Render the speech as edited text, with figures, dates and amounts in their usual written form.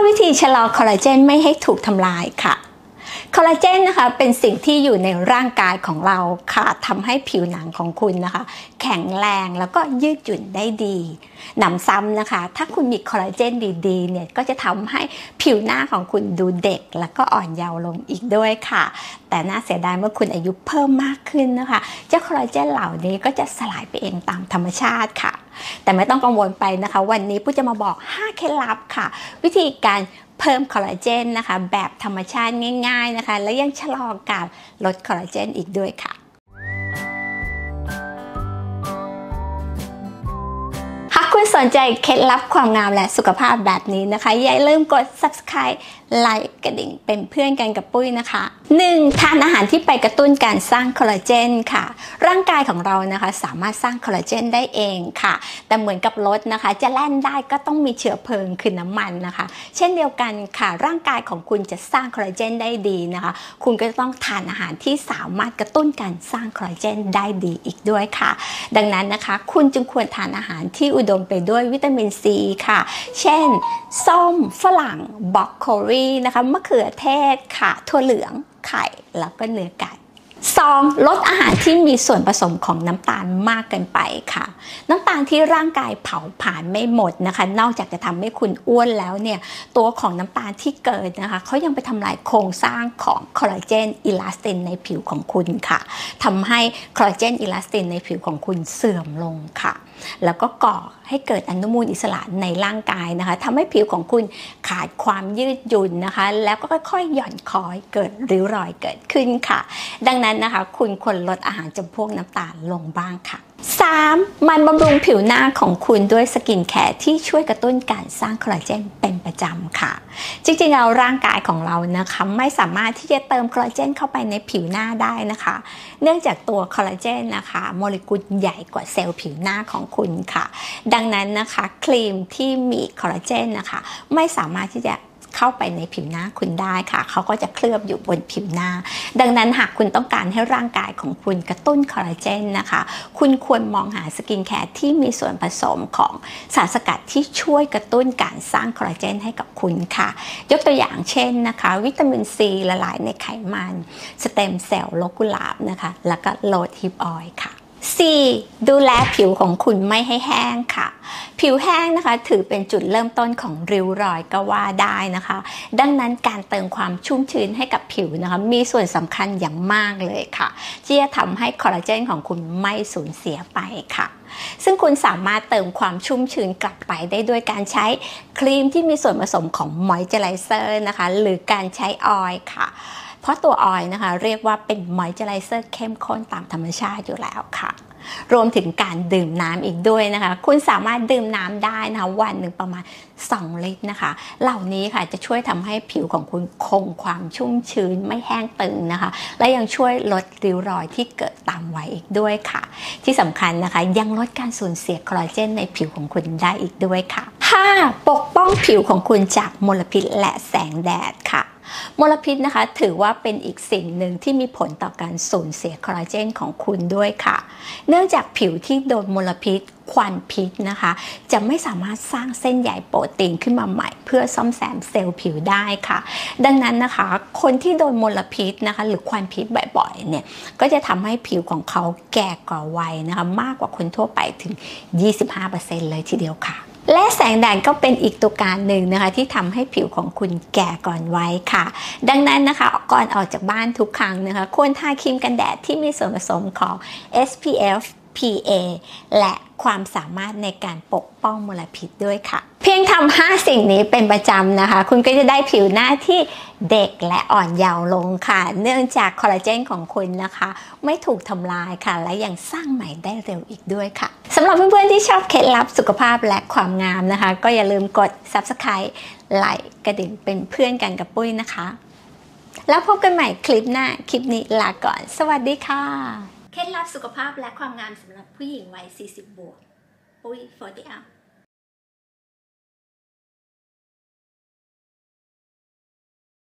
5 วิธีชะลอคอลลาเจนไม่ให้ถูกทำลายค่ะคอลลาเจนนะคะเป็นสิ่งที่อยู่ในร่างกายของเราค่ะทำให้ผิวหนังของคุณนะคะแข็งแรงแล้วก็ยืดหยุ่นได้ดีหนำซ้ำนะคะถ้าคุณมีคอลลาเจนดีๆเนี่ยก็จะทำให้ผิวหน้าของคุณดูเด็กแล้วก็อ่อนเยาว์ลงอีกด้วยค่ะแต่น่าเสียดายเมื่อคุณอายุเพิ่มมากขึ้นนะคะเจ้าคอลลาเจนเหล่านี้ก็จะสลายไปเองตามธรรมชาติค่ะแต่ไม่ต้องกังวลไปนะคะวันนี้ผู้จะมาบอก5เคล็ดลับค่ะวิธีการเพิ่มคอลลาเจนนะคะแบบธรรมชาติง่ายๆนะคะและยังชะลอการลดคอลลาเจนอีกด้วยค่ะหากคุณสนใจเคล็ดลับความงามและสุขภาพแบบนี้นะคะอย่าลืมกด subscribe ไลค์กระดิ่งเป็นเพื่อนกันกับปุ้ยนะคะ 1. ทานอาหารที่ไปกระตุ้นการสร้างคอลลาเจนค่ะร่างกายของเรานะคะสามารถสร้างคอลลาเจนได้เองค่ะแต่เหมือนกับรถนะคะจะแล่นได้ก็ต้องมีเชื้อเพลิงคือน้ำมันนะคะเช่นเดียวกันค่ะร่างกายของคุณจะสร้างคอลลาเจนได้ดีนะคะคุณก็ต้องทานอาหารที่สามารถกระตุ้นการสร้างคอลลาเจนได้ดีอีกด้วยค่ะดังนั้นนะคะคุณจึงควรทานอาหารที่อุดมไปด้วยวิตามินซีค่ะเช่นส้มฝรั่งบล็อกโคลีนะคะมะเขือเทศค่ะถั่วเหลืองไข่แล้วก็เนื้อไก่ 2. ลดอาหารที่มีส่วนผสมของน้ำตาลมากเกินไปค่ะน้ำตาลที่ร่างกายเผาผลาญไม่หมดนะคะนอกจากจะทำให้คุณอ้วนแล้วเนี่ยตัวของน้ำตาลที่เกิดนะคะเขายังไปทำลายโครงสร้างของคอลลาเจนอิลาสตินในผิวของคุณค่ะทำให้คอลลาเจนอิลาสตินในผิวของคุณเสื่อมลงค่ะแล้วก็ก่อให้เกิดอนุมูลอิสระในร่างกายนะคะทำให้ผิวของคุณขาดความยืดหยุ่นนะคะแล้วก็ค่อยๆหย่อนคล้อยเกิดริ้วรอยเกิดขึ้นค่ะดังนั้นนะคะคุณควรลดอาหารจำพวกน้ำตาลลงบ้างค่ะ 3. มันบำรุงผิวหน้าของคุณด้วยสกินแคร์ที่ช่วยกระตุ้นการสร้างคอลลาเจนเป็นประจำค่ะจริงๆเราร่างกายของเรานะคะไม่สามารถที่จะเติมคอลลาเจนเข้าไปในผิวหน้าได้นะคะเนื่องจากตัวคอลลาเจนนะคะโมเลกุลใหญ่กว่าเซลล์ผิวหน้าของคุณค่ะดังนั้นนะคะครีมที่มีคอลลาเจนนะคะไม่สามารถที่จะเข้าไปในผิวหน้าคุณได้ค่ะเขาก็จะเคลือบอยู่บนผิวหน้าดังนั้นหากคุณต้องการให้ร่างกายของคุณกระตุ้นคอลลาเจนนะคะคุณควรมองหาสกินแคร์ที่มีส่วนผสมของสารสกัดที่ช่วยกระตุ้นการสร้างคอลลาเจนให้กับคุณค่ะยกตัวอย่างเช่นนะคะวิตามินซีละลายในไขมันสเต็มเซลล์โลกุลาบนะคะแล้วก็โลดฮิปออยล์ค่ะ 4. ดูแลผิวของคุณไม่ให้แห้งค่ะผิวแห้งนะคะถือเป็นจุดเริ่มต้นของริ้วรอยก็ว่าได้นะคะดังนั้นการเติมความชุ่มชื้นให้กับผิวนะคะมีส่วนสำคัญอย่างมากเลยค่ะที่จะทำให้คอลลาเจนของคุณไม่สูญเสียไปค่ะซึ่งคุณสามารถเติมความชุ่มชื้นกลับไปได้ด้วยการใช้ครีมที่มีส่วนผสมของมอยเจอไรเซอร์นะคะหรือการใช้ออยล์ค่ะเพราะตัวออยล์นะคะเรียกว่าเป็นมอยเจอไรเซอร์เข้มข้นตามธรรมชาติอยู่แล้วค่ะรวมถึงการดื่มน้ำอีกด้วยนะคะคุณสามารถดื่มน้ำได้นะคะวันหนึ่งประมาณ2 ลิตรนะคะเหล่านี้ค่ะจะช่วยทำให้ผิวของคุณคงความชุ่มชื้นไม่แห้งตึงนะคะและยังช่วยลดริ้วรอยที่เกิดตามวัยอีกด้วยค่ะที่สำคัญนะคะยังลดการสูญเสียคอลลาเจนในผิวของคุณได้อีกด้วยค่ะ 5. ปกป้องผิวของคุณจากมลพิษและแสงแดดค่ะมลพิษนะคะถือว่าเป็นอีกสิ่งหนึ่งที่มีผลต่อการสูญเสียคอลลาเจนของคุณด้วยค่ะเนื่องจากผิวที่โดนมลพิษควันพิษนะคะจะไม่สามารถสร้างเส้นใยโปรตีนขึ้นมาใหม่เพื่อซ่อมแซมเซลล์ผิวได้ค่ะดังนั้นนะคะคนที่โดนมลพิษนะคะหรือควันพิษบ่อยๆเนี่ยก็จะทำให้ผิวของเขาแก่กว่าวัยนะคะมากกว่าคนทั่วไปถึง 25% เลยทีเดียวค่ะและแสงแดดก็เป็นอีกตัวการหนึ่งนะคะที่ทำให้ผิวของคุณแก่ก่อนวัยค่ะดังนั้นนะคะก่อนออกจากบ้านทุกครั้งนะคะควรทาครีมกันแดดที่มีส่วนผสมของ SPF PA และความสามารถในการปกป้องมลพิษด้วยค่ะเพียงทำ5สิ่งนี้เป็นประจำนะคะคุณก็จะได้ผิวหน้าที่เด็กและอ่อนเยาว์ลงค่ะเนื่องจากคอลลาเจนของคุณนะคะไม่ถูกทำลายค่ะและยังสร้างใหม่ได้เร็วอีกด้วยค่ะสำหรับเพื่อนๆที่ชอบเคล็ดลับสุขภาพและความงามนะคะก็อย่าลืมกด Subscribe ไลค์กระดิ่งเป็นเพื่อนกันกับปุ้ยนะคะแล้วพบกันใหม่คลิปหน้าคลิปนี้ลาก่อนสวัสดีค่ะเคล็ดลับสุขภาพและความงามสำหรับผู้หญิงวัย40+ปุ้ย 40 อัพ